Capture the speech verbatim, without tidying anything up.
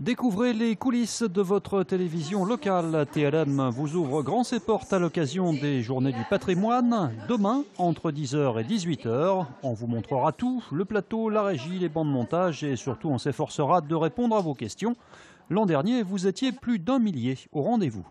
Découvrez les coulisses de votre télévision locale. T L M vous ouvre grand ses portes à l'occasion des Journées du patrimoine. Demain, entre dix heures et dix-huit heures, on vous montrera tout, le plateau, la régie, les bancs de montage et surtout on s'efforcera de répondre à vos questions. L'an dernier, vous étiez plus d'un millier au rendez-vous.